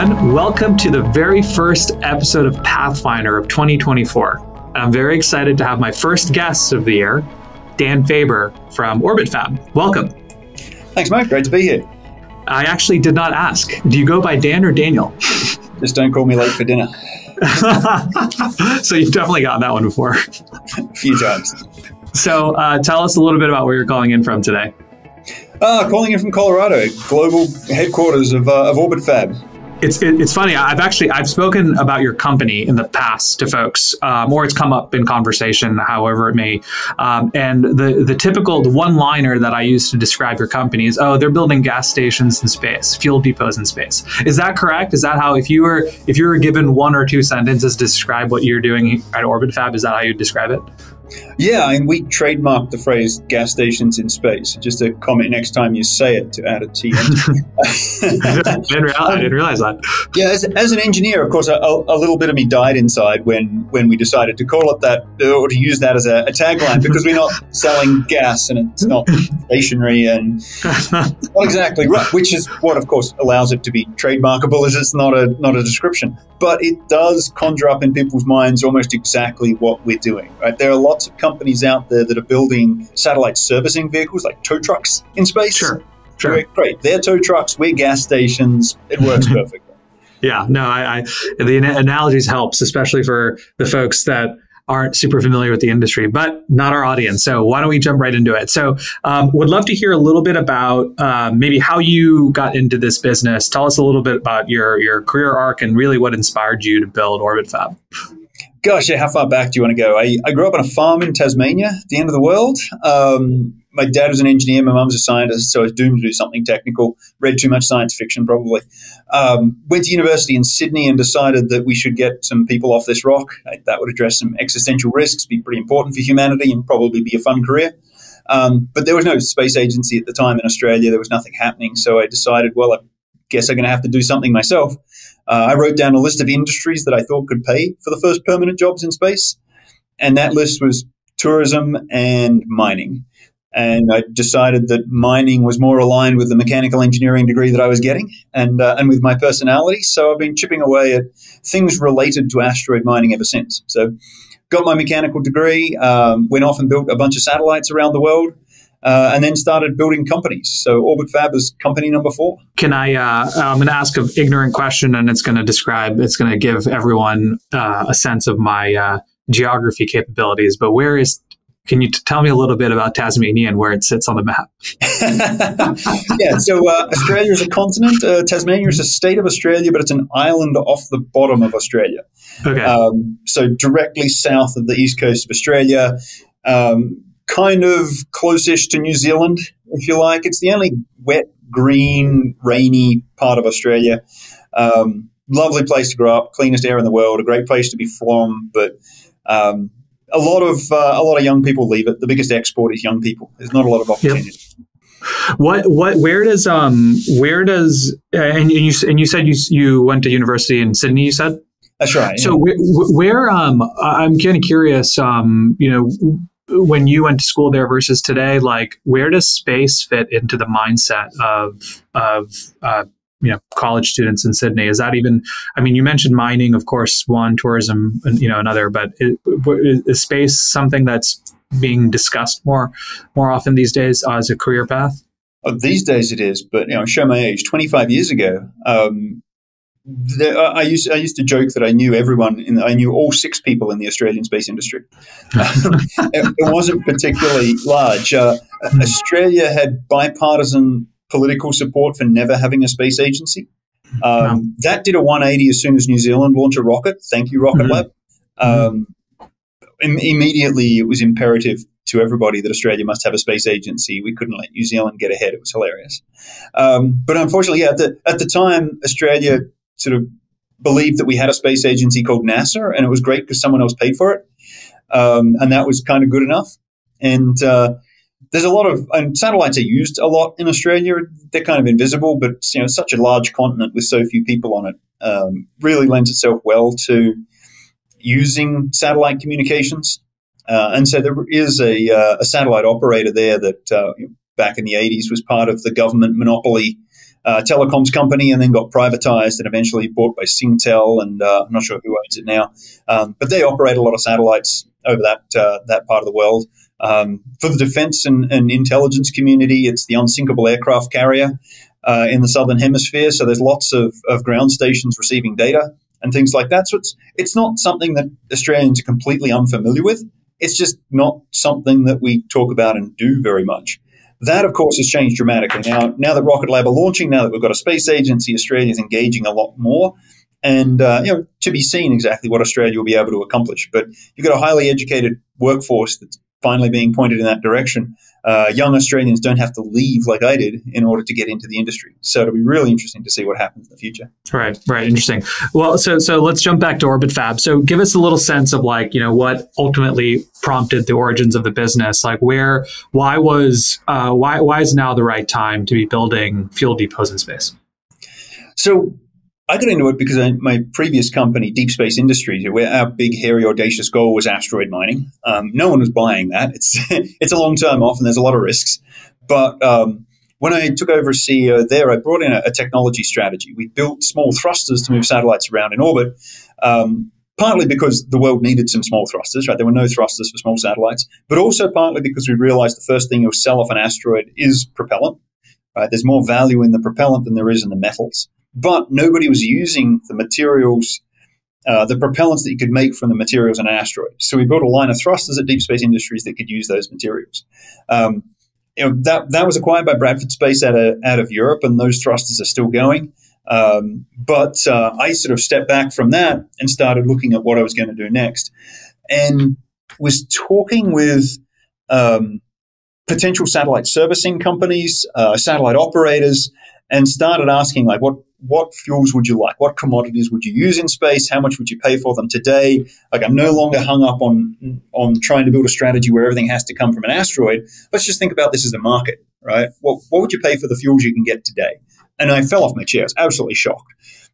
everyone. Welcome to the very first episode of Pathfinder of 2024. I'm very excited to have my first guest of the year, Dan Faber from Orbit Fab. Welcome. Thanks, Mike. Great to be here. I actually did not ask. Do you go by Dan or Daniel? Just don't call me late for dinner. So you've definitely gotten that one before. A few times. So tell us a little bit about where you're calling in from today. Calling in from Colorado, global headquarters of Orbit Fab. It's funny. I've spoken about your company in the past to folks, or it's come up in conversation, however it may. And the typical one-liner that I use to describe your company is, oh, they're building gas stations in space, fuel depots in space. Is that correct? Is that how, if you were given one or two sentences to describe what you're doing at Orbit Fab, is that how you'd describe it? Yeah, and we trademarked the phrase gas stations in space. Just a comment next time you say it to add a T. I didn't realize that. Yeah, as an engineer, of course, a little bit of me died inside when we decided to call it that or to use that as a tagline, because we're not selling gas and it's not stationary and not exactly right, which is what, of course, allows it to be trademarkable, is it's not a description. But it does conjure up in people's minds almost exactly what we're doing, right? There are lots of companies out there that are building satellite servicing vehicles like tow trucks in space. Sure. Great. They're tow trucks. We're gas stations. It works perfectly. Yeah. No, the analogies helps, especially for the folks that aren't super familiar with the industry, but not our audience. So why don't we jump right into it? So would love to hear a little bit about maybe how you got into this business. Tell us a little bit about your career arc and really what inspired you to build Orbit Fab. Gosh, yeah, how far back do you want to go? I grew up on a farm in Tasmania, the end of the world. My dad was an engineer, my mum's a scientist, so I was doomed to do something technical. Read too much science fiction, probably. Went to university in Sydney and decided that we should get some people off this rock. That would address some existential risks, be pretty important for humanity, and probably be a fun career. But there was no space agency at the time in Australia. There was nothing happening, so I decided, well, I guess I'm going to have to do something myself. I wrote down a list of industries that I thought could pay for the first permanent jobs in space, and that list was tourism and mining. And I decided that mining was more aligned with the mechanical engineering degree that I was getting and with my personality. So I've been chipping away at things related to asteroid mining ever since. So got my mechanical degree, went off and built a bunch of satellites around the world. And then started building companies. So Orbit Fab is company number 4. Can I? I'm going to ask an ignorant question, and it's going to give everyone a sense of my geography capabilities. But where is? Can you tell me a little bit about Tasmania and where it sits on the map? Yeah, so Australia is a continent. Tasmania is a state of Australia, but it's an island off the bottom of Australia. Okay. So directly south of the east coast of Australia. Kind of close-ish to New Zealand, if you like. It's the only wet, green, rainy part of Australia. Lovely place to grow up, cleanest air in the world, a great place to be from, but a lot of young people leave it. The biggest export is young people. There's not a lot of opportunity. Yep. And you said you went to university in Sydney, you said? That's right. Yeah. So where I'm kind of curious, when you went to school there versus today, like where does space fit into the mindset of college students in Sydney? Is that even? I mean, you mentioned mining, of course, one, tourism, and, another. But is space something that's being discussed more often these days as a career path? Oh, these days it is, but show my age. 25 years ago, I used to joke that I knew everyone. I knew all 6 people in the Australian space industry. It wasn't particularly large. Australia had bipartisan political support for never having a space agency. That did a 180 as soon as New Zealand launched a rocket. Thank you, Rocket Lab. Immediately, it was imperative to everybody that Australia must have a space agency. We couldn't let New Zealand get ahead. It was hilarious. But unfortunately, yeah, at the time, Australia sort of believed that we had a space agency called NASA, and it was great because someone else paid for it. And that was kind of good enough. And there's a lot of satellites are used a lot in Australia. They're kind of invisible, but such a large continent with so few people on it really lends itself well to using satellite communications. And so there is a satellite operator there that back in the 80s was part of the government monopoly telecoms company, and then got privatized and eventually bought by Singtel, and I'm not sure who owns it now. But they operate a lot of satellites over that that part of the world. For the defense and intelligence community, it's the unsinkable aircraft carrier in the southern hemisphere. So there's lots of ground stations receiving data and things like that. So it's not something that Australians are completely unfamiliar with. It's just not something that we talk about and do very much. That, of course, has changed dramatically. Now that Rocket Lab are launching, now that we've got a space agency, Australia is engaging a lot more. And, you know, to be seen exactly what Australia will be able to accomplish. But you've got a highly educated workforce that's finally being pointed in that direction. Young Australians don't have to leave like I did in order to get into the industry. So it'll be really interesting to see what happens in the future. Right, right. Interesting. Well, so let's jump back to Orbit Fab. So give us a little sense of like, you know, what ultimately prompted the origins of the business. Like why is now the right time to be building fuel depots in space? So I got into it because my previous company, Deep Space Industries, where our big, hairy, audacious goal was asteroid mining. No one was buying that. It's a long term off, and there's a lot of risks. But when I took over as CEO there, I brought in a technology strategy. We built small thrusters to move satellites around in orbit, partly because the world needed some small thrusters, right? There were no thrusters for small satellites, but also partly because we realized the first thing you'll sell off an asteroid is propellant. Right? There's more value in the propellant than there is in the metals. But nobody was using the materials, the propellants that you could make from the materials in an asteroid. So we built a line of thrusters at Deep Space Industries that could use those materials. You know, that was acquired by Bradford Space out of Europe, and those thrusters are still going. But I sort of stepped back from that and started looking at what I was going to do next, and was talking with potential satellite servicing companies, satellite operators, and started asking, like, what fuels would you like? What commodities would you use in space? How much would you pay for them today? Like, I'm no longer hung up on trying to build a strategy where everything has to come from an asteroid. Let's just think about this as a market, right? What would you pay for the fuels you can get today? And I fell off my chair. I was absolutely shocked.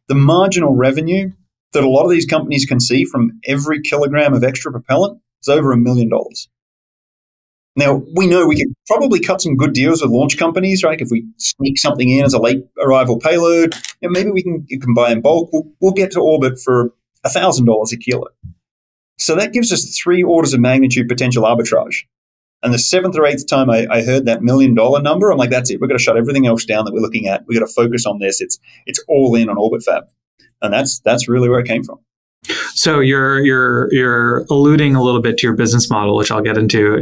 The marginal revenue that a lot of these companies can see from every kilogram of extra propellant is over $1 million. Now, we know we could probably cut some good deals with launch companies, right? If we sneak something in as a late arrival payload, you know, maybe you can buy in bulk. We'll get to orbit for $1,000 a kilo. So that gives us 3 orders of magnitude potential arbitrage. And the 7th or 8th time I heard that $1 million number, I'm like, that's it. We've got to shut everything else down that we're looking at. We've got to focus on this. It's all in on Orbit Fab. And that's really where it came from. So you're alluding a little bit to your business model, which I'll get into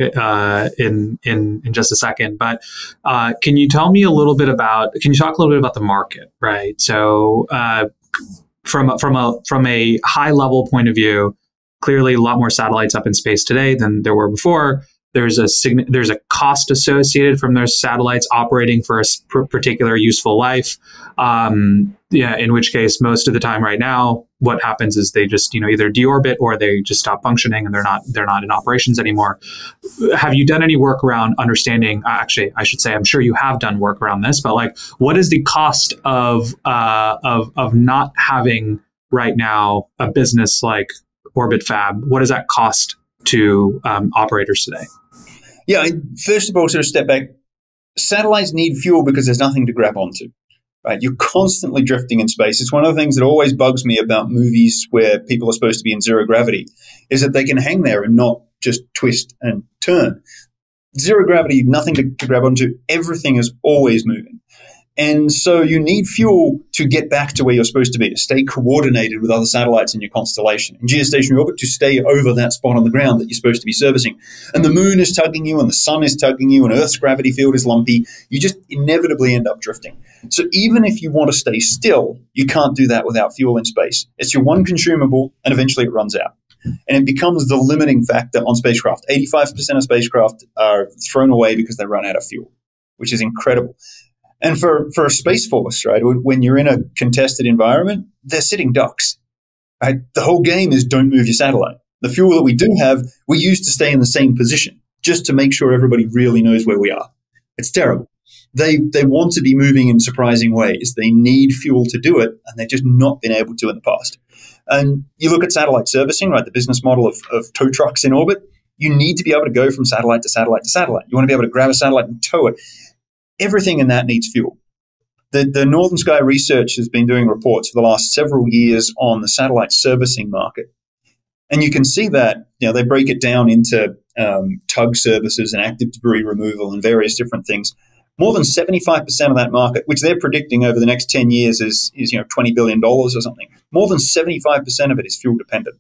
in just a second. But can you tell me a little bit about? Can you talk a little bit about the market, right? So from a high level point of view, clearly a lot more satellites up in space today than there were before. There's a cost associated from those satellites operating for a particular useful life. In which case, most of the time right now, what happens is they just, you know, either deorbit or they just stop functioning and they're not in operations anymore. Have you done any work around understanding? Actually, I should say, I'm sure you have done work around this, but like, what is the cost of not having right now a business like Orbit Fab? What does that cost to operators today? Yeah, first of all, sort of step back. Satellites need fuel because there's nothing to grab onto, right? You're constantly drifting in space. It's one of the things that always bugs me about movies where people are supposed to be in zero gravity, is that they can hang there and not just twist and turn. Zero gravity, nothing to grab onto. Everything is always moving. And so you need fuel to get back to where you're supposed to be, to stay coordinated with other satellites in your constellation. In geostationary orbit, to stay over that spot on the ground that you're supposed to be servicing. And the moon is tugging you, and the sun is tugging you, and Earth's gravity field is lumpy. You just inevitably end up drifting. So even if you want to stay still, you can't do that without fuel in space. It's your one consumable, and eventually it runs out. And it becomes the limiting factor on spacecraft. 85% of spacecraft are thrown away because they run out of fuel, which is incredible. And for a space force, right, when you're in a contested environment, they're sitting ducks, right? The whole game is don't move your satellite. The fuel that we do have, we use to stay in the same position, just to make sure everybody really knows where we are. It's terrible. They want to be moving in surprising ways. They need fuel to do it, and they've just not been able to in the past. And you look at satellite servicing, right, the business model of tow trucks in orbit. You need to be able to go from satellite to satellite to satellite. You want to be able to grab a satellite and tow it. Everything in that needs fuel. The Northern Sky Research has been doing reports for the last several years on the satellite servicing market. And you can see that, you know, they break it down into tug services and active debris removal and various different things. More than 75% of that market, which they're predicting over the next 10 years is you know, $20 billion or something, more than 75% of it is fuel dependent.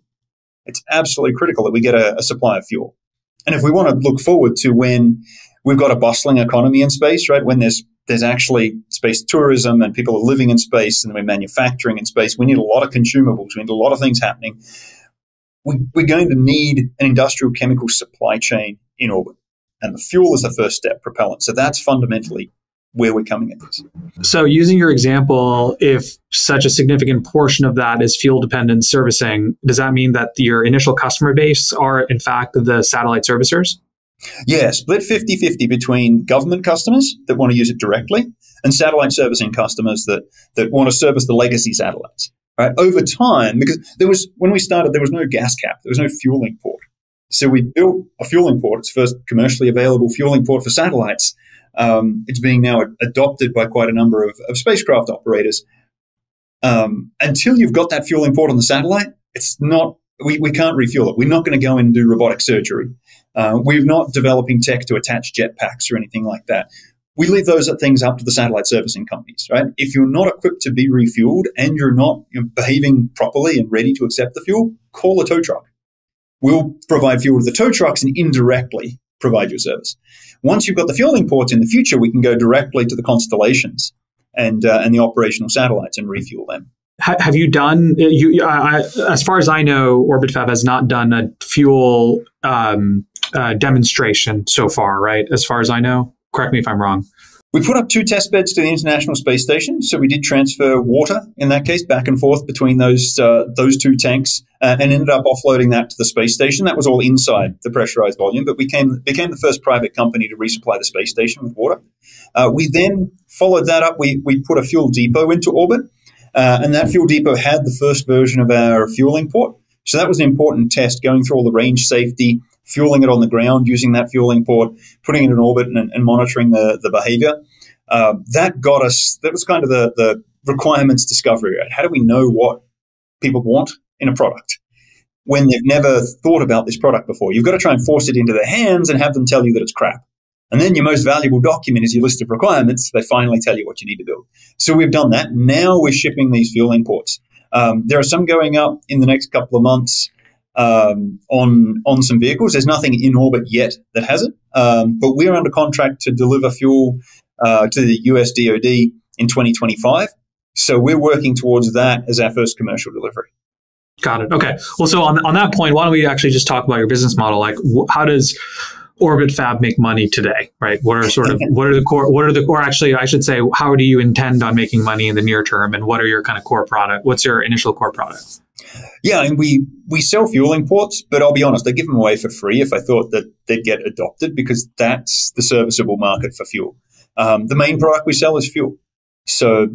It's absolutely critical that we get a supply of fuel. And if we want to look forward to when we've got a bustling economy in space, right, when there's actually space tourism and people are living in space and we're manufacturing in space, we need a lot of consumables, we need a lot of things happening. We're going to need an industrial chemical supply chain in orbit. And the fuel is the first step, propellant. So that's fundamentally where we're coming at this. So using your example, if such a significant portion of that is fuel-dependent servicing, does that mean that your initial customer base are, in fact, the satellite servicers? Yeah, split 50-50 between government customers that want to use it directly and satellite servicing customers that want to service the legacy satellites. Right? Over time, because when we started, there was no gas cap. There was no fueling port. So we built a fueling port. It's the first commercially available fueling port for satellites. It's being now adopted by quite a number of spacecraft operators. Until you've got that fueling port on the satellite, it's not. We can't refuel it. We're not going to go in and do robotic surgery. We're not developing tech to attach jetpacks or anything like that. We leave those things up to the satellite servicing companies, right? If you're not equipped to be refueled and you're not behaving properly and ready to accept the fuel, call a tow truck. We'll provide fuel to the tow trucks and indirectly provide your service. Once you've got the fueling ports in the future, we can go directly to the constellations and the operational satellites and refuel them. Have you done, as far as I know, Orbit Fab has not done a fuel demonstration so far, right? As far as I know, correct me if I'm wrong. We put up 2 test beds to the International Space Station, so we did transfer water, in that case, back and forth between those 2 tanks and ended up offloading that to the space station. That was all inside the pressurized volume, but we became the first private company to resupply the space station with water. We then followed that up. We put a fuel depot into orbit, and that fuel depot had the first version of our fueling port. So that was an important test, going through all the range safety, fueling it on the ground, using that fueling port, putting it in orbit and monitoring the behavior. That got us, that was kind of the requirements discovery, right? How do we know what people want in a product when they've never thought about this product before? You've got to try and force it into their hands and have them tell you that it's crap. And then your most valuable document is your list of requirements. They finally tell you what you need to build. So we've done that. Now we're shipping these fuel imports. There are some going up in the next couple of months. On some vehicles. There's nothing in orbit yet that has it, but we're under contract to deliver fuel to the US DoD in 2025. So we're working towards that as our first commercial delivery. Got it. Okay. Well, so on that point, why don't we actually just talk about your business model? Like, how does Orbit Fab make money today, right? What are sort of how do you intend on making money in the near term, and what are your kind of core product? What's your initial core product? Yeah, and we sell fueling ports, but I'll be honest, I give them away for free if I thought that they'd get adopted, because that's the serviceable market for fuel. The main product we sell is fuel. So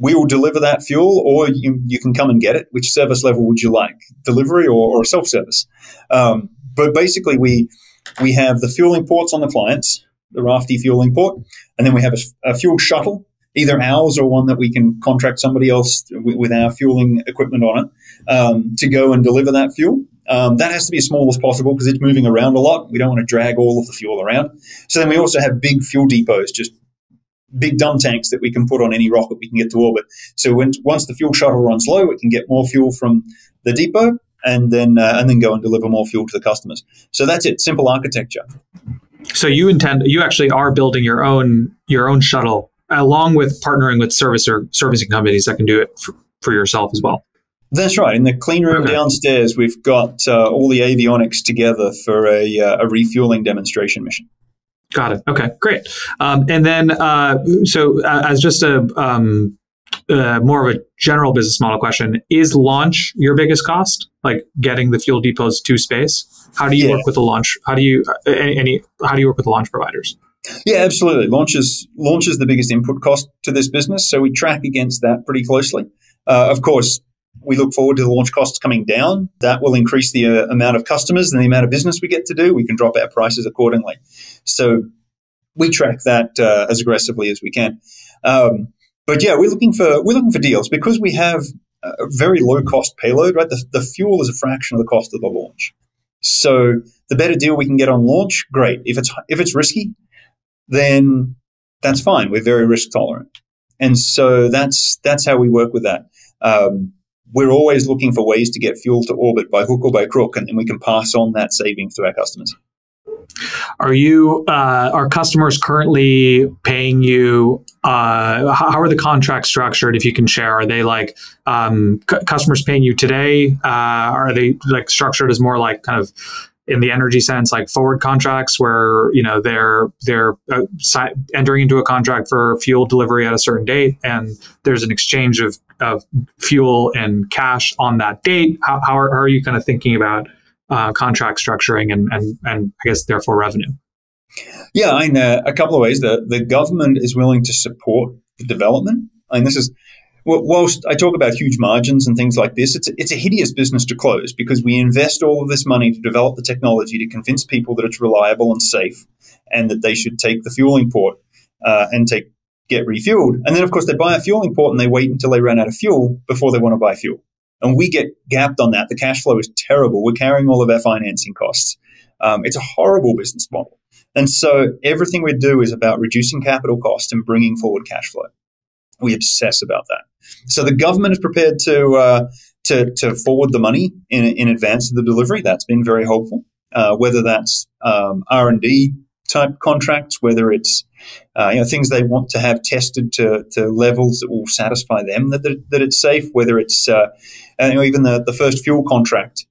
we will deliver that fuel, or you can come and get it. Which service level would you like? Delivery or self-service? But basically, we have the fueling ports on the clients, the RAFTI fueling port, and then we have a fuel shuttle, either ours or one that we can contract somebody else with our fueling equipment on it, to go and deliver that fuel. That has to be as small as possible because it's moving around a lot. We don't want to drag all of the fuel around. So then we also have big fuel depots, just big dump tanks that we can put on any rocket we can get to orbit. So once the fuel shuttle runs low, it can get more fuel from the depot and then go and deliver more fuel to the customers. So that's it, simple architecture. So you actually are building your own shuttle, along with partnering with servicing companies that can do it for yourself as well. That's right. In the clean room downstairs, we've got all the avionics together for a refueling demonstration mission. Got it. Okay, great. And then, so as just a more of a general business model question, is launch your biggest cost? Like getting the fuel depots to space? How do you work with the launch? How do you work with the launch providers? Yeah, absolutely. Launch is the biggest input cost to this business, so we track against that pretty closely. Of course, we look forward to the launch costs coming down. That will increase the amount of customers and the amount of business we get to do. We can drop our prices accordingly. So we track that as aggressively as we can. But yeah, we're looking for deals because we have a very low cost payload, right? The fuel is a fraction of the cost of the launch. So the better deal we can get on launch, great. If it's risky, then that's fine. We're very risk tolerant. And so that's how we work with that. We're always looking for ways to get fuel to orbit by hook or by crook, and then we can pass on that savings to our customers. Are customers currently paying you? How are the contracts structured, if you can share? Are they like customers paying you today? Are they like structured as more like kind of in the energy sense, like forward contracts where, you know, they're entering into a contract for fuel delivery at a certain date and there's an exchange of fuel and cash on that date? How are you kind of thinking about contract structuring and I guess therefore revenue? Yeah, in a couple of ways. The government is willing to support the development. And this is, whilst I talk about huge margins and things like this, it's a hideous business to close because we invest all of this money to develop the technology, to convince people that it's reliable and safe and that they should take the fueling port and get refueled. And then, of course, they buy a fueling port and they wait until they run out of fuel before they want to buy fuel. And we get gapped on that. The cash flow is terrible. We're carrying all of our financing costs. It's a horrible business model. And so everything we do is about reducing capital costs and bringing forward cash flow. We obsess about that. So the government is prepared to forward the money in advance of the delivery. That's been very helpful, whether that's R&D type contracts, whether it's things they want to have tested to levels that will satisfy them that it's safe, whether it's even the first fuel contract.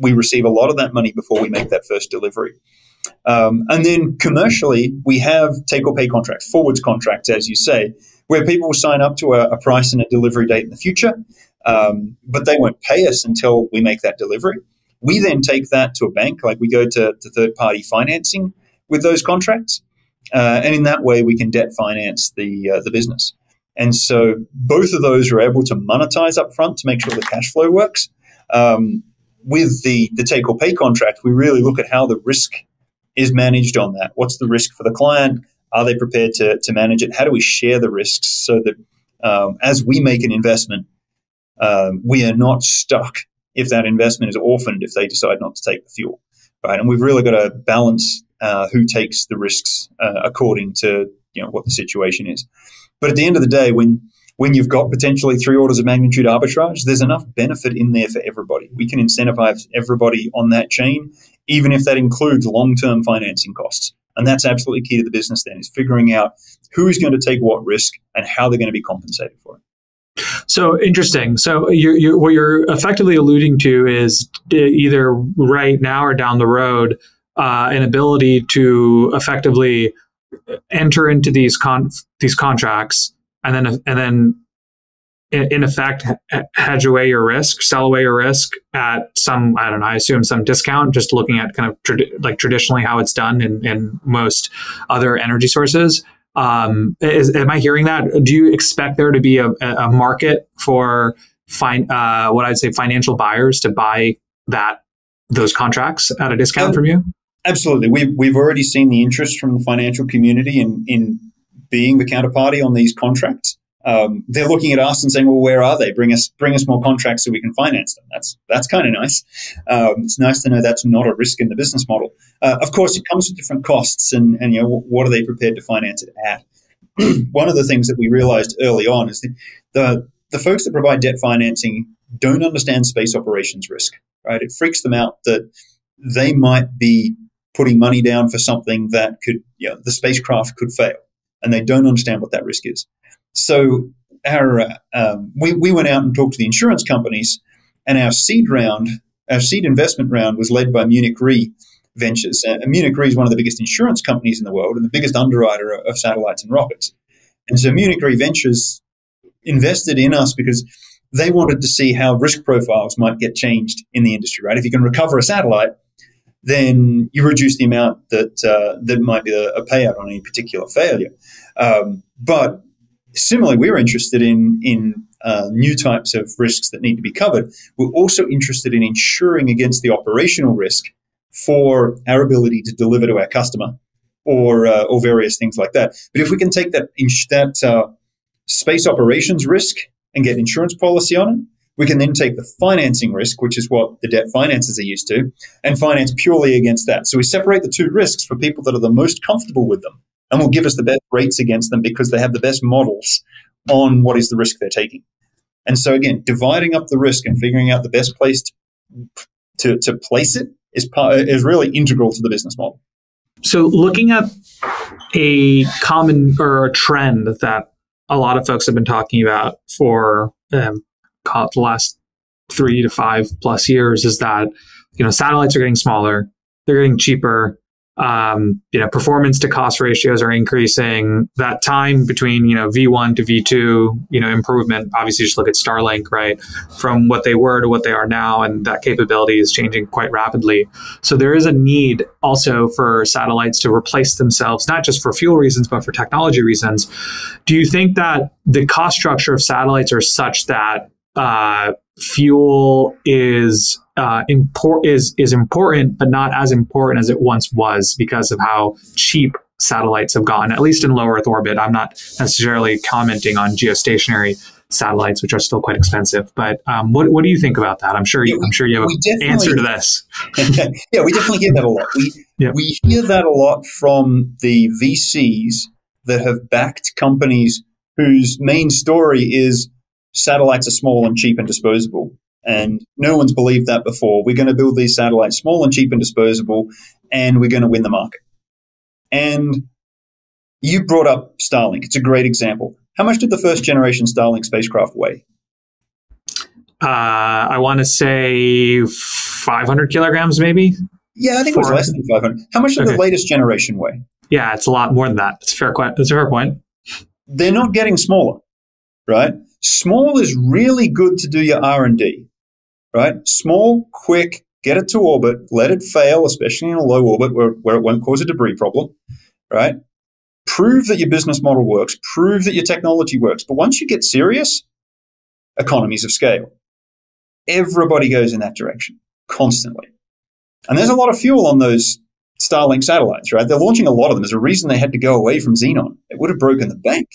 We receive a lot of that money before we make that first delivery. And then commercially, we have take-or-pay contracts, forwards contracts, as you say, where people will sign up to a price and a delivery date in the future, but they won't pay us until we make that delivery. We then take that to a bank, like we go to third-party financing with those contracts, and in that way, we can debt finance the business. And so both of those are able to monetize up front to make sure the cash flow works. With the take-or-pay contract, we really look at how the risk is managed on that. What's the risk for the client? Are they prepared to manage it? How do we share the risks so that as we make an investment, we are not stuck if that investment is orphaned if they decide not to take the fuel, right? And we've really got to balance who takes the risks according to what the situation is. But at the end of the day, when you've got potentially 3 orders of magnitude arbitrage, there's enough benefit in there for everybody. We can incentivize everybody on that chain, even if that includes long-term financing costs. And that's absolutely key to the business then, is figuring out who is going to take what risk and how they're going to be compensated for it. So interesting. So what you're effectively alluding to is either right now or down the road, an ability to effectively enter into these contracts and then in effect, hedge away your risk, sell away your risk at some, I don't know, I assume some discount, just looking at kind of traditionally how it's done in most other energy sources. Am I hearing that? Do you expect there to be a market for what I'd say financial buyers to buy those contracts at a discount from you? Absolutely. We've already seen the interest from the financial community in being the counterparty on these contracts. They're looking at us and saying, well, where are they? Bring us more contracts so we can finance them. That's kind of nice. It's nice to know that's not a risk in the business model. Of course, it comes with different costs and what are they prepared to finance it at? One of the things that we realized early on is that the folks that provide debt financing don't understand space operations risk, right? It freaks them out that they might be putting money down for something that could, the spacecraft could fail, and they don't understand what that risk is. So we went out and talked to the insurance companies, and our seed investment round was led by Munich Re Ventures. And Munich Re is one of the biggest insurance companies in the world and the biggest underwriter of satellites and rockets. And so Munich Re Ventures invested in us because they wanted to see how risk profiles might get changed in the industry, right? If you can recover a satellite, then you reduce the amount that might be a payout on any particular failure. But similarly, we're interested in new types of risks that need to be covered. We're also interested in insuring against the operational risk for our ability to deliver to our customer or various things like that. But if we can take that space operations risk and get insurance policy on it, we can then take the financing risk, which is what the debt financers are used to, and finance purely against that. So we separate the two risks for people that are the most comfortable with them and will give us the best rates against them because they have the best models on what is the risk they're taking. And so, again, dividing up the risk and figuring out the best place to place it is really integral to the business model. So looking at a common or a trend that a lot of folks have been talking about for the last 3 to 5+ years is that, you know, satellites are getting smaller, they're getting cheaper, you know, performance to cost ratios are increasing. That time between, you know, V1 to V2, you know, improvement, obviously just look at Starlink, right? From what they were to what they are now, and that capability is changing quite rapidly. So there is a need also for satellites to replace themselves, not just for fuel reasons, but for technology reasons. Do you think that the cost structure of satellites are such that fuel is important, but not as important as it once was because of how cheap satellites have gotten, at least in low Earth orbit? I'm not necessarily commenting on geostationary satellites, which are still quite expensive. But what do you think about that? I'm sure you have an answer to this. Yeah, we definitely hear that a lot. We hear that a lot from the VCs that have backed companies whose main story is satellites are small and cheap and disposable. And no one's believed that before. We're going to build these satellites small and cheap and disposable, and we're going to win the market. And you brought up Starlink. It's a great example. How much did the first generation Starlink spacecraft weigh? I want to say 500 kilograms, maybe? Yeah, I think it was less than 500. How much did the latest generation weigh? Yeah, it's a lot more than that. It's a fair point. They're not getting smaller, right? Small is really good to do your R&D. Right? Small, quick, get it to orbit, let it fail, especially in a low orbit where it won't cause a debris problem, right? Prove that your business model works, prove that your technology works. But once you get serious, economies of scale. Everybody goes in that direction constantly. And there's a lot of fuel on those Starlink satellites, right? They're launching a lot of them. There's a reason they had to go away from Xenon. It would have broken the bank.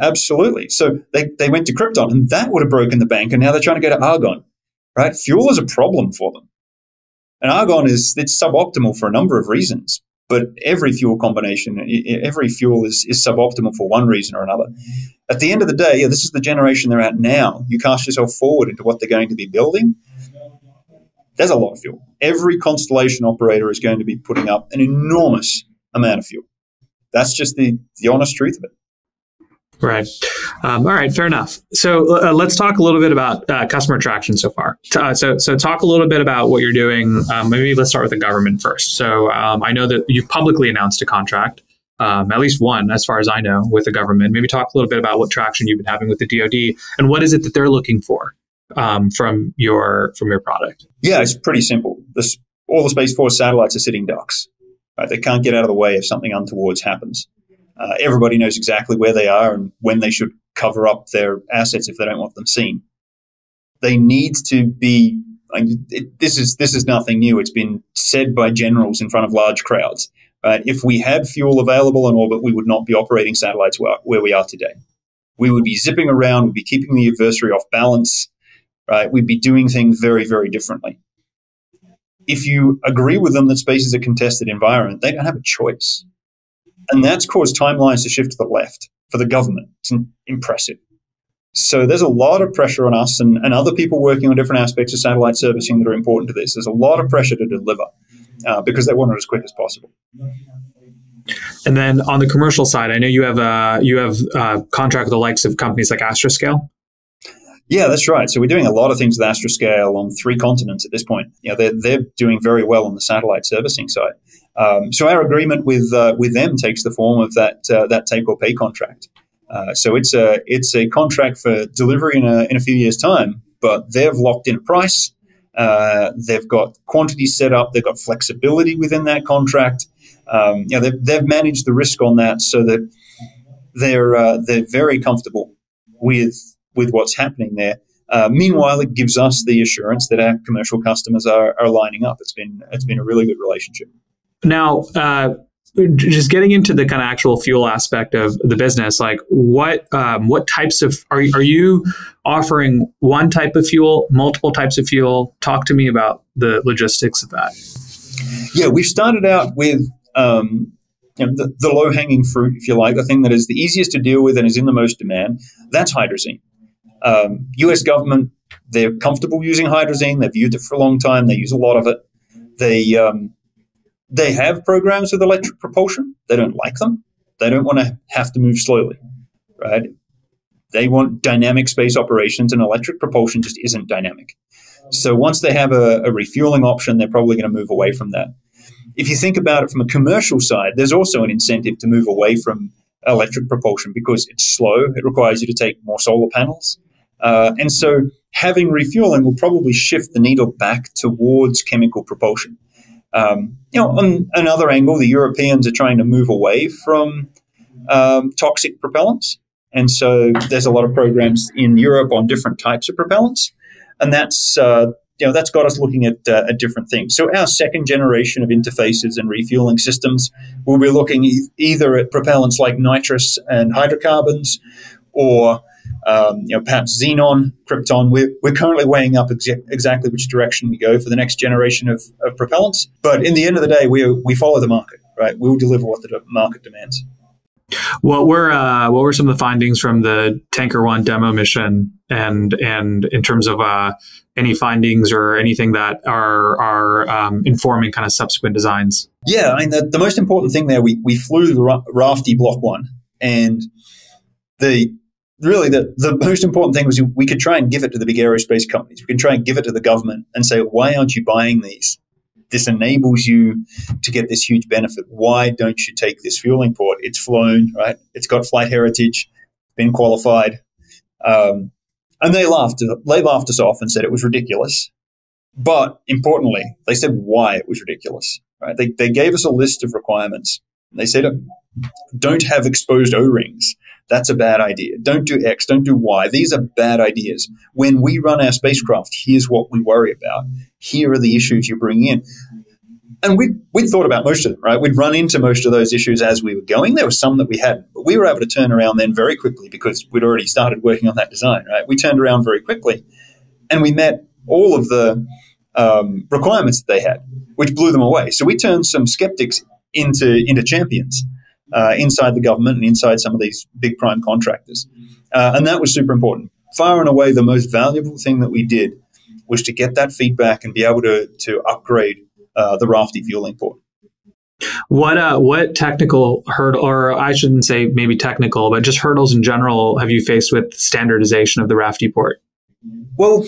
Absolutely. So they went to Krypton, and that would have broken the bank, and now they're trying to go to Argon, right? Fuel is a problem for them. And Argon it's suboptimal for a number of reasons, but every fuel combination, every fuel is suboptimal for one reason or another. At the end of the day, yeah, this is the generation they're at now. You cast yourself forward into what they're going to be building. There's a lot of fuel. Every constellation operator is going to be putting up an enormous amount of fuel. That's just the honest truth of it. Right. All right. Fair enough. So let's talk a little bit about customer traction so far. So talk a little bit about what you're doing. Maybe let's start with the government first. So I know that you've publicly announced a contract, at least one, as far as I know, with the government. Maybe talk a little bit about what traction you've been having with the DoD and what is it that they're looking for from your product? Yeah, it's pretty simple. All the Space Force satellites are sitting ducks. Right? They can't get out of the way if something untoward happens. Everybody knows exactly where they are and when they should cover up their assets if they don't want them seen. They need to be. This is nothing new. It's been said by generals in front of large crowds. Right? If we had fuel available in orbit, we would not be operating satellites where we are today. We would be zipping around. We'd be keeping the adversary off balance. Right? We'd be doing things very, very differently. If you agree with them that space is a contested environment, they don't have a choice. And that's caused timelines to shift to the left for the government. It's impressive. So there's a lot of pressure on us and other people working on different aspects of satellite servicing that are important to this. There's a lot of pressure to deliver because they want it as quick as possible. And then on the commercial side, I know you have a contract with the likes of companies like Astroscale. Yeah, that's right. So we're doing a lot of things with Astroscale on 3 continents at this point. You know, they're doing very well on the satellite servicing side. So our agreement with them takes the form of that take or pay contract. So it's a contract for delivery in a few years' time, but they've locked in a price. They've got quantity set up. They've got flexibility within that contract. You know, they've managed the risk on that so that they're very comfortable with what's happening there. Meanwhile, it gives us the assurance that our commercial customers are lining up. It's been a really good relationship. Now, just getting into the kind of actual fuel aspect of the business, like what types of, are you offering one type of fuel, multiple types of fuel? Talk to me about the logistics of that. Yeah, we started out with the low-hanging fruit, if you like, the thing that is the easiest to deal with and is in the most demand, that's hydrazine. U.S. government, they're comfortable using hydrazine. They've used it for a long time. They use a lot of it. They have programs with electric propulsion. They don't like them. They don't want to have to move slowly, right? They want dynamic space operations, and electric propulsion just isn't dynamic. So once they have a refueling option, they're probably going to move away from that. If you think about it from a commercial side, there's also an incentive to move away from electric propulsion because it's slow. It requires you to take more solar panels. And so having refueling will probably shift the needle back towards chemical propulsion. On another angle, the Europeans are trying to move away from toxic propellants. And so there's a lot of programs in Europe on different types of propellants. And that's got us looking at different things. So our second generation of interfaces and refueling systems will be looking either at propellants like nitrous and hydrocarbons or perhaps xenon, krypton. We're currently weighing up exactly which direction we go for the next generation of propellants. But in the end of the day, we follow the market, right? We will deliver what the market demands. What were some of the findings from the Tanker One demo mission, and in terms of any findings or anything that are informing kind of subsequent designs? Yeah, I mean the most important thing there, we flew the RAFTI Block 1, and the most important thing was we could try and give it to the big aerospace companies. We can try and give it to the government and say, why aren't you buying these? This enables you to get this huge benefit. Why don't you take this fueling port? It's flown, right? It's got flight heritage, been qualified. And they laughed us off and said it was ridiculous. But importantly, they said why it was ridiculous, right? They gave us a list of requirements. They said, don't have exposed O-rings. That's a bad idea. Don't do X, don't do Y. These are bad ideas. When we run our spacecraft, here's what we worry about. Here are the issues you bring in. And we'd thought about most of them, right? We'd run into most of those issues as we were going. There were some that we hadn't, but we were able to turn around then very quickly because we'd already started working on that design, right? We turned around very quickly and we met all of the requirements that they had, which blew them away. So we turned some skeptics into champions inside the government and inside some of these big prime contractors. And that was super important. Far and away, the most valuable thing that we did was to get that feedback and be able to upgrade the RAFTI fueling port. What technical hurdle, or I shouldn't say maybe technical, but just hurdles in general, have you faced with standardization of the RAFTI port? Well,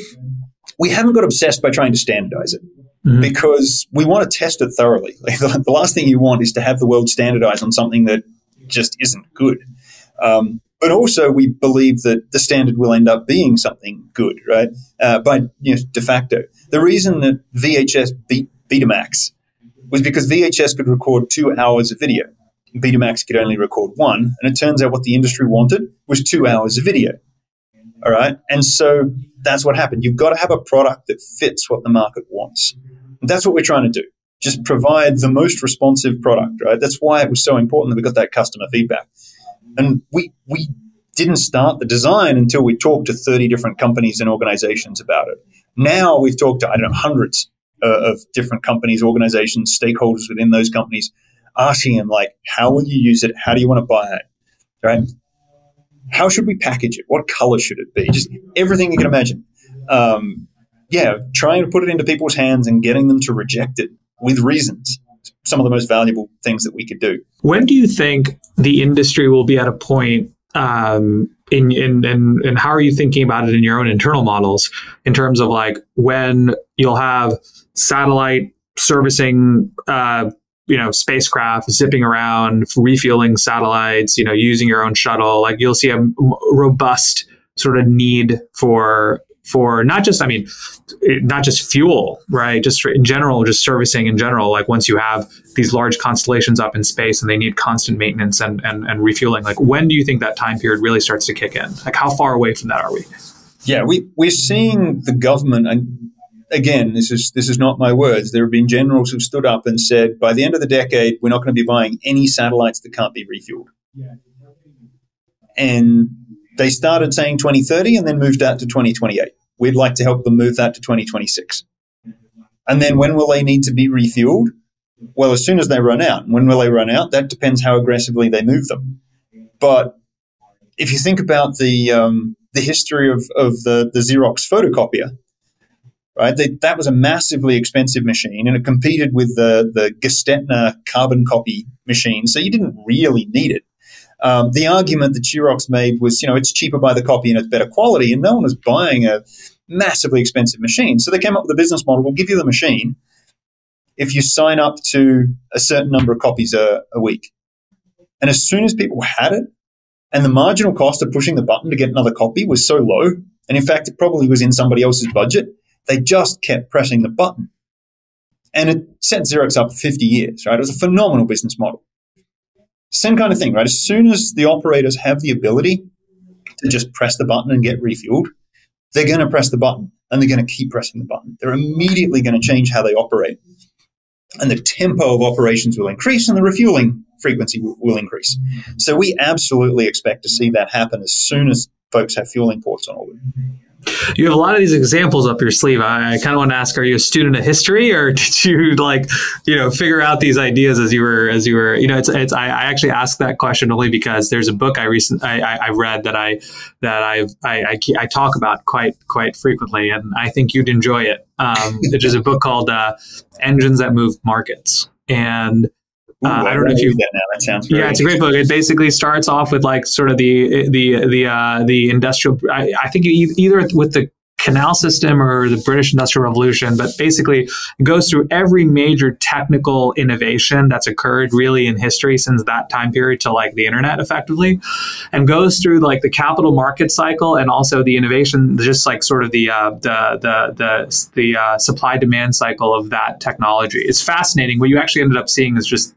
we haven't got obsessed by trying to standardize it. Mm-hmm. Because we want to test it thoroughly. Like the last thing you want is to have the world standardized on something that just isn't good. But also we believe that the standard will end up being something good, right? De facto. The reason that VHS beat Betamax was because VHS could record 2 hours of video. Betamax could only record one. And it turns out what the industry wanted was 2 hours of video. All right. And so that's what happened. You've got to have a product that fits what the market wants. And that's what we're trying to do. Just provide the most responsive product, right? That's why it was so important that we got that customer feedback. And we didn't start the design until we talked to 30 different companies and organizations about it. Now we've talked to, hundreds of different companies, organizations, stakeholders within those companies, asking them, like, how will you use it? How do you want to buy it, right? How should we package it? What color should it be? Just everything you can imagine. Trying to put it into people's hands and getting them to reject it with reasons. Some of the most valuable things that we could do. When do you think the industry will be at a point, and how are you thinking about it in your own internal models in terms of like when you'll have satellite servicing spacecraft zipping around, refueling satellites, using your own shuttle, like you'll see a robust sort of need for not just fuel, right? Just in general, just servicing in general. Like once you have these large constellations up in space and they need constant maintenance and refueling, like when do you think that time period really starts to kick in? Like how far away from that are we? Yeah, we're seeing the government, and again, this is not my words. There have been generals who've stood up and said, by the end of the decade, we're not going to be buying any satellites that can't be refueled. And they started saying 2030 and then moved out to 2028. We'd like to help them move that to 2026. And then when will they need to be refueled? Well, as soon as they run out. When will they run out? That depends how aggressively they move them. But if you think about the history of the Xerox photocopier, right? That was a massively expensive machine, and it competed with the Gestetner carbon copy machine, so you didn't really need it. The argument that Xerox made was, you know, it's cheaper by the copy and it's better quality, and no one was buying a massively expensive machine. So they came up with a business model: we'll give you the machine if you sign up to a certain number of copies a week. And as soon as people had it, and the marginal cost of pushing the button to get another copy was so low, and in fact, it probably was in somebody else's budget, they just kept pressing the button. And it set Xerox up for 50 years, right? It was a phenomenal business model. Same kind of thing, right? As soon as the operators have the ability to just press the button and get refueled, they're going to press the button, and they're going to keep pressing the button. They're immediately going to change how they operate. And the tempo of operations will increase, and the refueling frequency will increase. So we absolutely expect to see that happen as soon as folks have fueling ports on orbit. You have a lot of these examples up your sleeve. I kind of want to ask: are you a student of history, or did you figure out these ideas as you were? I actually ask that question only because there's a book I read that I talk about quite frequently, and I think you'd enjoy it. Which is a book called "Engines That Move Markets," and I don't know if you've that now. That sounds great. Yeah, it's a great book. It basically starts off with the industrial. I think either with the canal system or the British Industrial Revolution, but basically it goes through every major technical innovation that's occurred really in history since that time period to the internet, effectively, and goes through the capital market cycle and also the innovation, just the supply demand cycle of that technology. It's fascinating. What you actually ended up seeing is just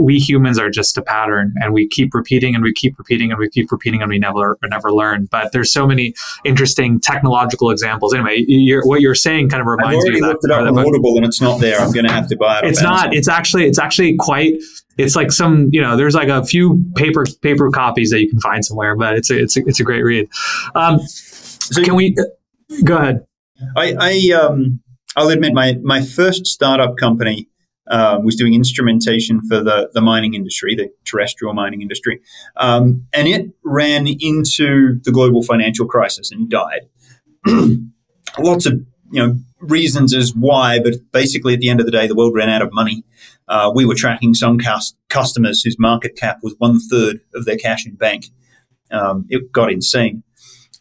we humans are just a pattern, and we keep repeating and we keep repeating and we keep repeating, and we never learn. But there's so many interesting technological examples. Anyway, what you're saying kind of reminds me of that. I've already looked it up on Audible, and it's not there. I'm going to have to buy it. It's not. It's actually quite. It's like some. There's a few paper copies that you can find somewhere, but it's a great read. So can we go ahead? I'll admit my first startup company was doing instrumentation for the mining industry, the terrestrial mining industry. And it ran into the global financial crisis and died. Lots of reasons as why, but basically at the end of the day, the world ran out of money. We were tracking some customers whose market cap was 1/3 of their cash in bank. It got insane.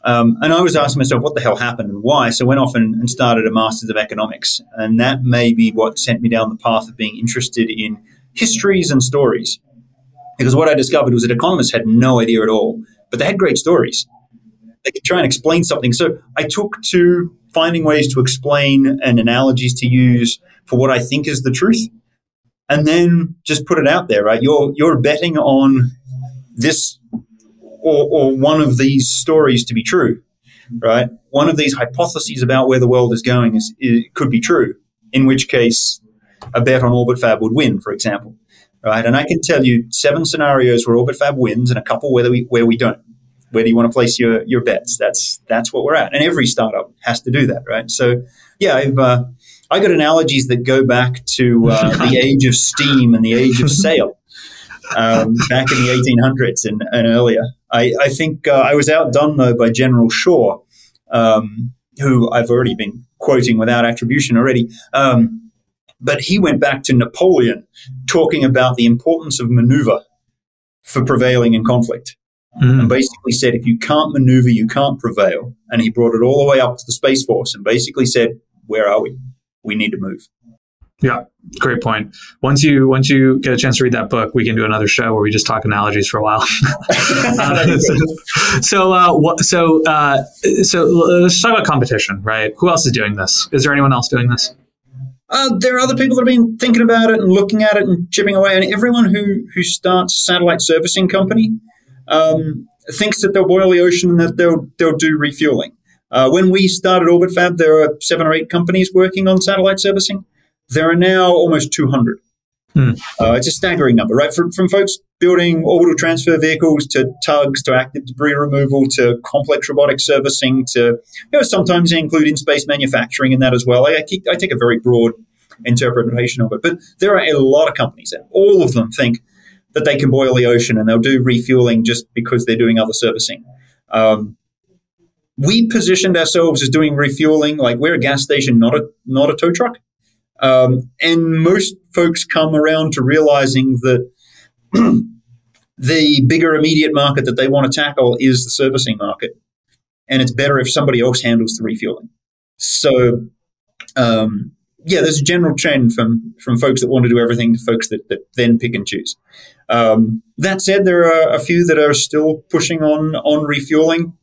And I was asking myself, what the hell happened and why? So I went off and started a Masters of Economics. And that may be what sent me down the path of being interested in histories and stories. Because what I discovered was that economists had no idea at all, but they had great stories. They could try and explain something. So I took to finding ways to explain and analogies to use for what I think is the truth. And then just put it out there, right? You're betting on this or one of these stories to be true, right? One of these hypotheses about where the world is going could be true, in which case a bet on Orbit Fab would win, for example, right? And I can tell you 7 scenarios where Orbit Fab wins and a couple where we don't. Where do you want to place your bets? That's what we're at. And every startup has to do that, right? So, yeah, I got analogies that go back to the age of steam and the age of sail. Back in the 1800s and earlier. I think I was outdone, though, by General Shaw, who I've already been quoting without attribution already. But he went back to Napoleon talking about the importance of maneuver for prevailing in conflict. And basically said, if you can't maneuver, you can't prevail. And he brought it all the way up to the Space Force and basically said, where are we? We need to move. Yeah, great point. Once you get a chance to read that book, we can do another show where we just talk analogies for a while. So let's talk about competition, right? Who else is doing this? Is there anyone else doing this? There are other people that have been thinking about it and looking at it and chipping away. And everyone who starts a satellite servicing company thinks that they'll boil the ocean and that they'll do refueling. When we started Orbit Fab, there were 7 or 8 companies working on satellite servicing. There are now almost 200. Mm. It's a staggering number, right? From folks building orbital transfer vehicles to tugs to active debris removal to complex robotic servicing to, sometimes they include in-space manufacturing in that as well. I take a very broad interpretation of it. But there are a lot of companies, and all of them think that they can boil the ocean and they'll do refueling just because they're doing other servicing. We positioned ourselves as doing refueling, like we're a gas station, not a tow truck. And most folks come around to realizing that the bigger immediate market that they want to tackle is the servicing market. And it's better if somebody else handles the refueling. So, yeah, there's a general trend from folks that want to do everything to folks that then pick and choose. That said, there are a few that are still pushing on refueling.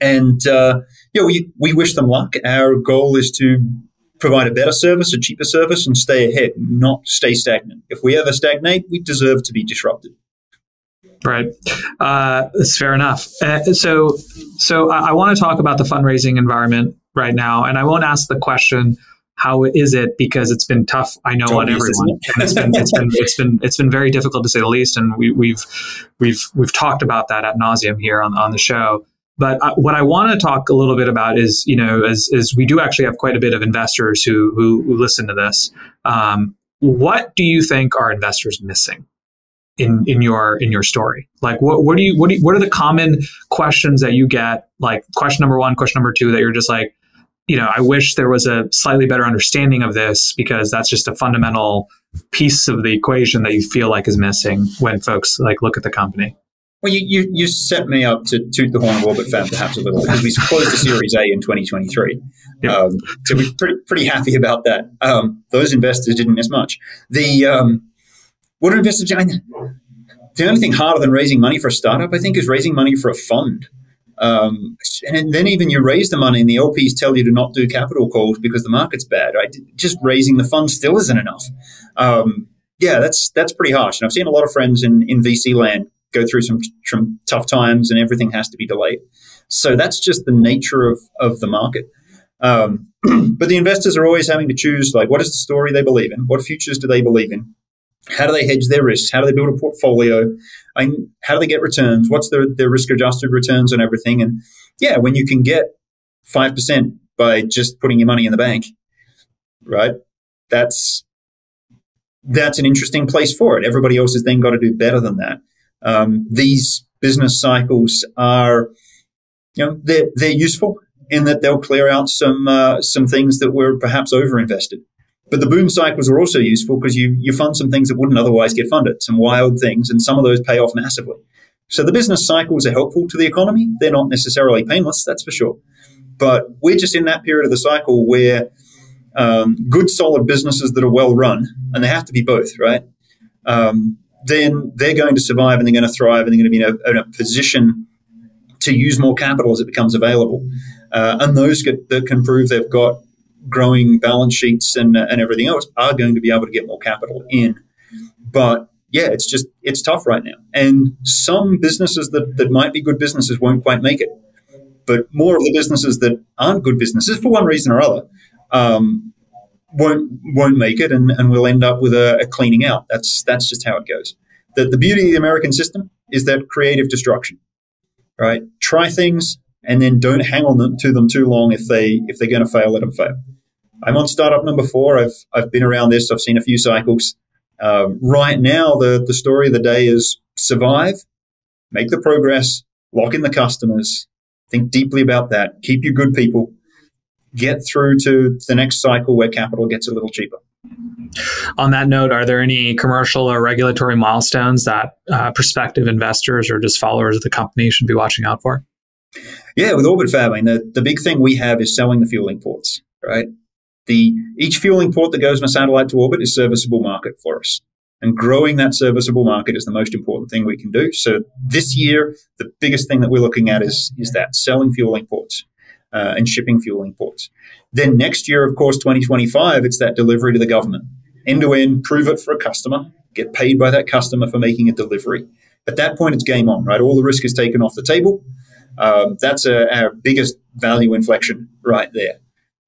And, we wish them luck. Our goal is to provide a better service, a cheaper service, and stay ahead, not stay stagnant. If we ever stagnate, we deserve to be disrupted. Right. That's fair enough. So I want to talk about the fundraising environment right now, and I won't ask the question, how is it? Because it's been tough, I know, on everyone. And it's been very difficult, to say the least, and we've talked about that ad nauseum here on the show. But what I want to talk a little bit about is, as we do actually have quite a bit of investors who listen to this. What do you think are investors missing in your story? Like, what are the common questions that you get? Like, question number one, question number two, that you're just like, I wish there was a slightly better understanding of this, because that's just a fundamental piece of the equation that you feel like is missing when folks like look at the company. Well, you set me up to toot the horn of Orbit Fab perhaps a little, because we closed the Series A in 2023. Yep. So we're pretty happy about that. Those investors didn't miss much. What are investors doing? The only thing harder than raising money for a startup, I think, is raising money for a fund. And then even you raise the money and the LPs tell you to not do capital calls because the market's bad. Right? Just raising the fund still isn't enough. Yeah, that's pretty harsh. And I've seen a lot of friends in VC land go through some tough times, and everything has to be delayed. So that's just the nature of the market. But the investors are always having to choose, like, what is the story they believe in? What futures do they believe in? How do they hedge their risks? How do they build a portfolio? And how do they get returns? What's their risk-adjusted returns on everything? And, yeah, when you can get 5% by just putting your money in the bank, right, that's an interesting place for it. Everybody else has then got to do better than that. These business cycles are, they're useful in that they'll clear out some things that were perhaps over-invested. But the boom cycles are also useful because you fund some things that wouldn't otherwise get funded, some wild things, and some of those pay off massively. So the business cycles are helpful to the economy. They're not necessarily painless, that's for sure. But we're just in that period of the cycle where good, solid businesses that are well-run, and they have to be both, right? Then they're going to survive and they're going to thrive and they're going to be in a position to use more capital as it becomes available. And those that can prove they've got growing balance sheets and everything else are going to be able to get more capital in. But, yeah, it's tough right now. And some businesses that might be good businesses won't quite make it. But more of the businesses that aren't good businesses, for one reason or other, won't make it, and we'll end up with a cleaning out. That's just how it goes. The beauty of the American system is that creative destruction, right? Try things and then don't hang on to them too long. If they're going to fail, let them fail. I'm on startup number 4. I've been around this. I've seen a few cycles. Right now, the story of the day is survive, make the progress, lock in the customers, think deeply about that, keep your good people, get through to the next cycle where capital gets a little cheaper. On that note, are there any commercial or regulatory milestones that prospective investors or just followers of the company should be watching out for? Yeah, with Orbit Fab, the big thing we have is selling the fueling ports, right? Each fueling port that goes from a satellite to orbit is serviceable market for us. And growing that serviceable market is the most important thing we can do. So this year, the biggest thing that we're looking at is that, selling fueling ports. And shipping fueling ports. Then next year, of course, 2025, it's that delivery to the government. End-to-end, prove it for a customer, get paid by that customer for making a delivery. At that point, it's game on, right? All the risk is taken off the table. That's our biggest value inflection right there.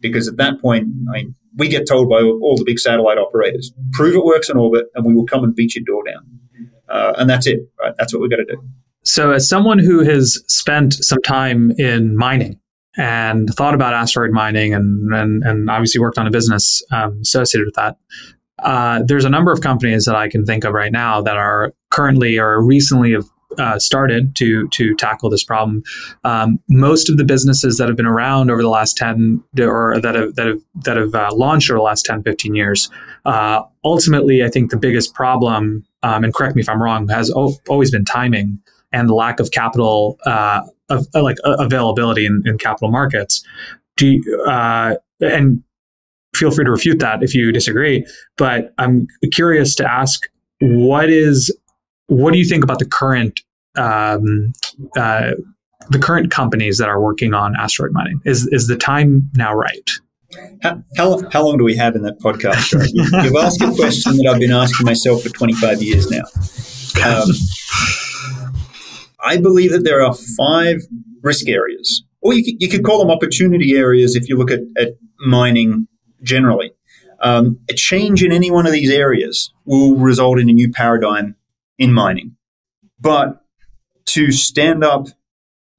Because at that point, I mean, we get told by all the big satellite operators, prove it works in orbit and we will come and beat your door down. And that's it, right? That's what we've got to do. So as someone who has spent some time in mining and thought about asteroid mining and obviously worked on a business associated with that, there's a number of companies that I can think of right now that are currently or recently have started to tackle this problem. Most of the businesses that have been around over the last 10 or that have launched over the last 10, 15 years, ultimately, I think the biggest problem, and correct me if I'm wrong, has always been timing and the lack of capital, availability in capital markets. Do you, and feel free to refute that if you disagree, but I'm curious to ask, what do you think about the current companies that are working on asteroid mining? Is the time now right? How long do we have in that podcast? Right? You've asked a question that I've been asking myself for 25 years now. I believe that there are 5 risk areas, or you could call them opportunity areas if you look at mining generally. A change in any one of these areas will result in a new paradigm in mining. But to stand up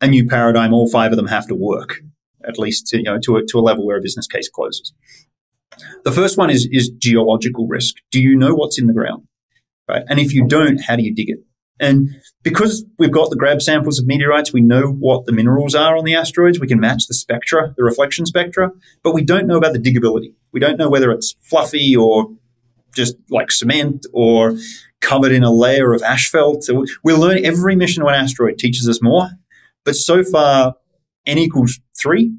a new paradigm, all 5 of them have to work, at least to a level where a business case closes. The first one is geological risk. Do you know what's in the ground? Right? And if you don't, how do you dig it? And because we've got the grab samples of meteorites, we know what the minerals are on the asteroids. We can match the spectra, the reflection spectra, but we don't know about the diggability. We don't know whether it's fluffy or just like cement or covered in a layer of asphalt. So we're learning. Every mission to an asteroid teaches us more, but so far, N equals 3,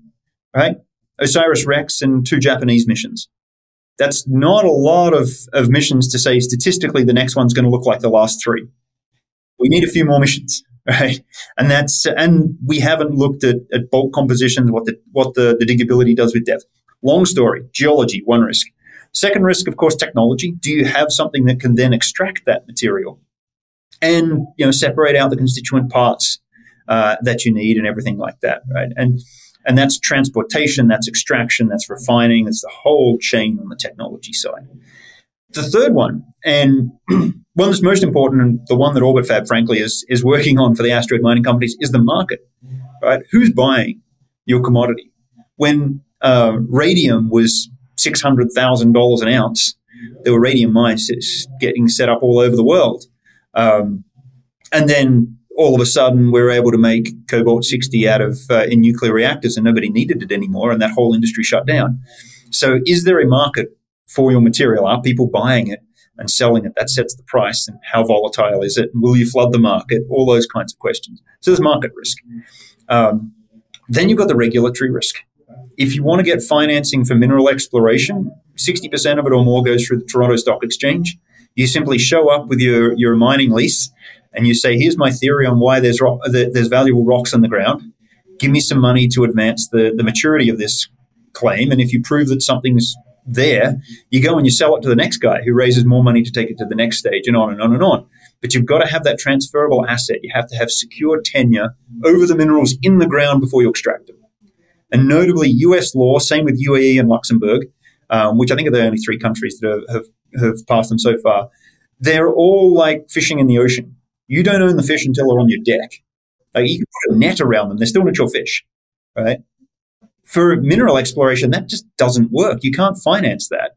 right? OSIRIS-REx and 2 Japanese missions. That's not a lot of missions to say statistically the next one's going to look like the last 3. We need a few more missions, right? And we haven't looked at bulk composition, what the diggability does with depth. Long story. Geology, one risk. Second risk, of course, technology. Do you have something that can then extract that material and separate out the constituent parts that you need and everything like that, right? And that's transportation, that's extraction, that's refining, that's the whole chain on the technology side. The third one, and one that's most important, and the one that Orbit Fab, frankly, is working on for the asteroid mining companies, is the market, right? Who's buying your commodity? When radium was $600,000 an ounce, there were radium mines getting set up all over the world. And then all of a sudden, we were able to make cobalt-60 out of in nuclear reactors, and nobody needed it anymore, and that whole industry shut down. So is there a market for your material? Are people buying it and selling it? That sets the price, and how volatile is it? And will you flood the market? All those kinds of questions. So there's market risk. Then you've got the regulatory risk. If you want to get financing for mineral exploration, 60% of it or more goes through the Toronto Stock Exchange. You simply show up with your mining lease and you say, here's my theory on why there's valuable rocks on the ground. Give me some money to advance the maturity of this claim. And if you prove that something's there, you go and you sell it to the next guy who raises more money to take it to the next stage, and on and on and on. But you've got to have that transferable asset. You have to have secure tenure over the minerals in the ground before you extract them. And notably, US law, same with UAE and Luxembourg, which I think are the only 3 countries that have passed them so far, they're all like fishing in the ocean. You don't own the fish until they're on your deck. Like, you can put a net around them. They're still not your fish, right? For mineral exploration, that just doesn't work. You can't finance that,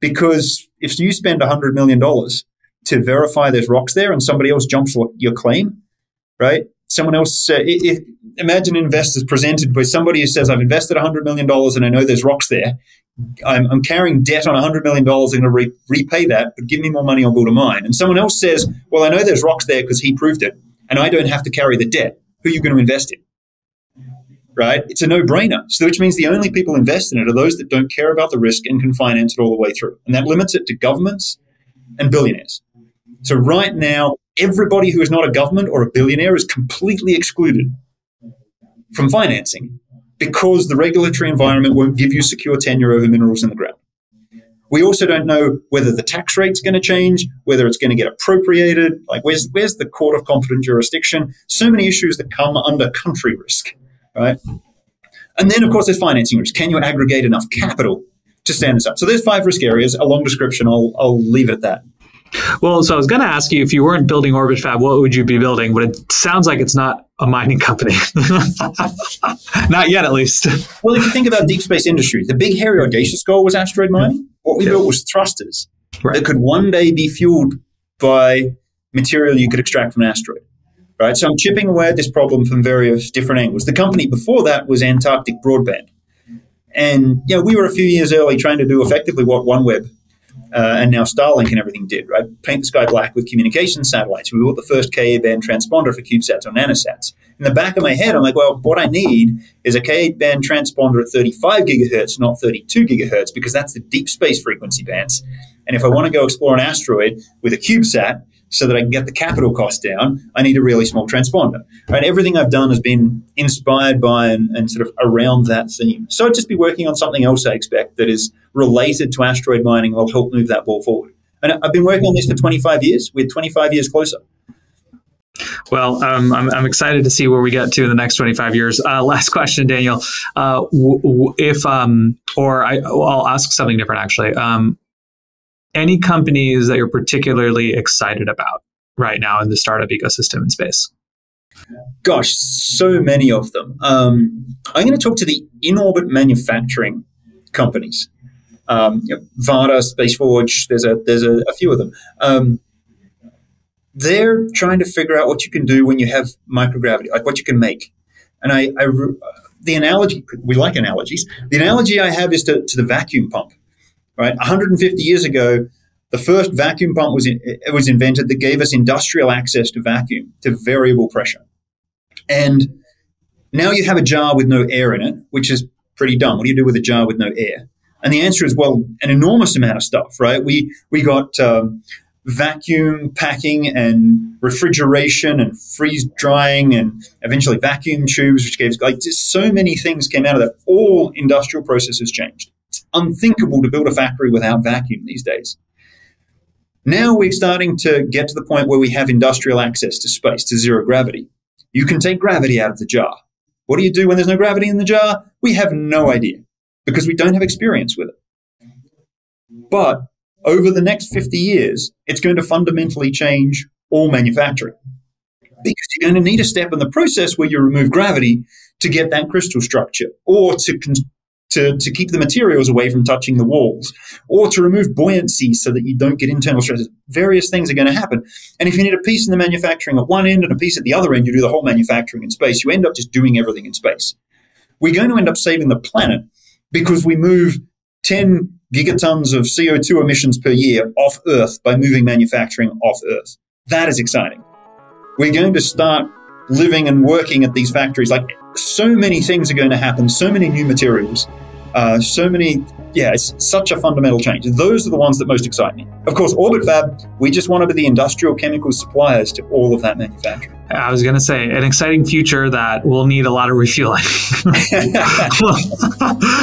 because if you spend $100 million to verify there's rocks there and somebody else jumps your claim, right? Someone else, imagine investors presented with somebody who says, I've invested $100 million and I know there's rocks there. I'm carrying debt on $100 million and going to repay that, but give me more money, I'll build a mine. And someone else says, well, I know there's rocks there because he proved it and I don't have to carry the debt. Who are you going to invest in? Right? It's a no-brainer. So which means the only people invested in it are those that don't care about the risk and can finance it all the way through. And that limits it to governments and billionaires. So right now, everybody who is not a government or a billionaire is completely excluded from financing because the regulatory environment won't give you secure tenure over minerals in the ground. We also don't know whether the tax rate's going to change, whether it's going to get appropriated. Like, where's the court of competent jurisdiction? So many issues that come under country risk, right? And then, of course, there's financing risk. Can you aggregate enough capital to stand this up? So there's five risk areas. A long description. I'll leave it at that. Well, so I was going to ask you, if you weren't building Orbit Fab, what would you be building? But it sounds like it's not a mining company. Not yet, at least. Well, if you think about Deep Space Industries, the big, hairy, audacious goal was asteroid mining. What we built was thrusters that could one day be fueled by material you could extract from an asteroid. Right? So I'm chipping away at this problem from various different angles. The company before that was Antarctic Broadband. And you know, we were a few years early trying to do effectively what OneWeb and now Starlink and everything did, right? Paint the sky black with communication satellites. We built the first Ka-band transponder for CubeSats or nanosats. In the back of my head, I'm like, well, what I need is a Ka-band transponder at 35 gigahertz, not 32 gigahertz, because that's the deep space frequency bands. And if I want to go explore an asteroid with a CubeSat so that I can get the capital cost down, I need a really small transponder. Right? Everything I've done has been inspired by and sort of around that theme. So I'd just be working on something else, I expect, that is related to asteroid mining and will help move that ball forward. And I've been working on this for 25 years. We're 25 years closer. Well, I'm excited to see where we get to in the next 25 years. Last question, Daniel. I'll ask something different, actually. Any companies that you're particularly excited about right now in the startup ecosystem in space? Gosh, so many of them. I'm going to talk to the in-orbit manufacturing companies. Varda, Space Forge, there's a few of them. They're trying to figure out what you can do when you have microgravity, like what you can make. And the analogy, we like analogies. The analogy I have is to the vacuum pump. Right, 150 years ago, the first vacuum pump was invented that gave us industrial access to vacuum, to variable pressure. And now you have a jar with no air in it, which is pretty dumb. What do you do with a jar with no air? And the answer is, well, an enormous amount of stuff, right? We got vacuum packing and refrigeration and freeze drying and eventually vacuum tubes, which gave us just so many things came out of that. All industrial processes changed. Unthinkable to build a factory without vacuum these days. Now we're starting to get to the point where we have industrial access to space, to zero gravity. You can take gravity out of the jar. What do you do when there's no gravity in the jar? We have no idea because we don't have experience with it. But over the next 50 years, it's going to fundamentally change all manufacturing because you're going to need a step in the process where you remove gravity to get that crystal structure or to keep the materials away from touching the walls, or to remove buoyancy so that you don't get internal stresses. Various things are going to happen. And if you need a piece in the manufacturing at one end and a piece at the other end, you do the whole manufacturing in space. You end up just doing everything in space. We're going to end up saving the planet because we move 10 gigatons of CO2 emissions per year off Earth by moving manufacturing off Earth. That is exciting. We're going to start living and working at these factories. Like, so many things are going to happen, so many new materials, it's such a fundamental change. Those are the ones that most excite me. Of course, Orbit Fab, we just want to be the industrial chemical suppliers to all of that manufacturing. I was going to say, an exciting future that will need a lot of refueling.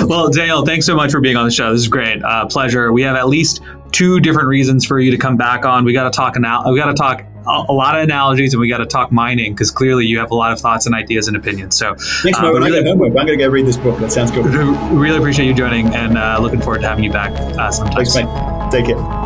Well, Daniel, thanks so much for being on the show. This is great. Pleasure. We have at least two different reasons for you to come back on. We got to talk a lot of analogies, and we got to talk mining because clearly you have a lot of thoughts and ideas and opinions. So next moment, I'm going to go read this book. That sounds good. Really appreciate you joining, and looking forward to having you back sometime. Thanks, mate. Take care.